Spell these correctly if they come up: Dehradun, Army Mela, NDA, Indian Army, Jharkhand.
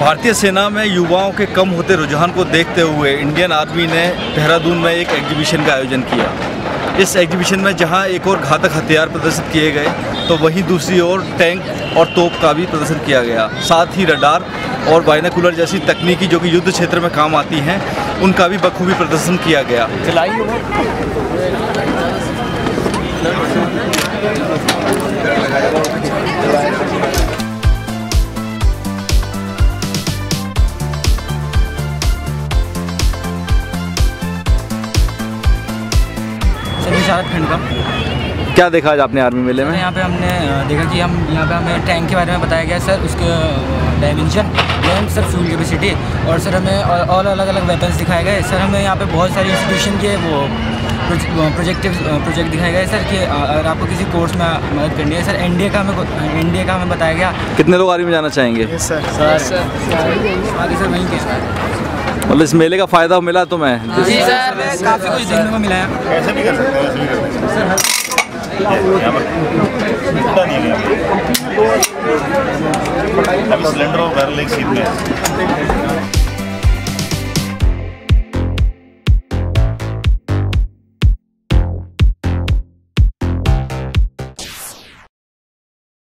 भारतीय सेना में युवाओं के कम होते रुझान को देखते हुए इंडियन आर्मी ने देहरादून में एक एग्जीबिशन का आयोजन किया। इस एग्जीबिशन में जहां एक और घातक हथियार प्रदर्शित किए गए तो वहीं दूसरी ओर टैंक और तोप का भी प्रदर्शन किया गया। साथ ही रडार और बाइनोकुलर जैसी तकनीकी जो कि युद्ध क्षेत्र में काम आती हैं उनका भी बखूबी प्रदर्शन किया गया। झारखंड का क्या देखा आज आपने आर्मी मेले में? यहाँ पे हमने देखा कि हमें टैंक के बारे में बताया गया सर, उसके डायमेंशन, सर फ्यूल कैपेसिटी और सर हमें और अलग अलग वेपन्स दिखाए गए सर। हमें यहाँ पे बहुत सारी इंस्टीट्यूशन के वो प्रोजेक्ट दिखाए गए सर कि अगर आपको किसी कोर्स में मदद करनी है सर। एनडीए का हमें बताया गया। कितने लोग आर्मी में जाना चाहेंगे? yes, sir. Sir, sir. आगे सर वहीं के मतलब इस मेले का फ़ायदा मिला तो मैं काफ़ी कुछ देखने को मिला है। ऐसे भी कर सकते हैं। सिलेंडर और बैरल एक सीट में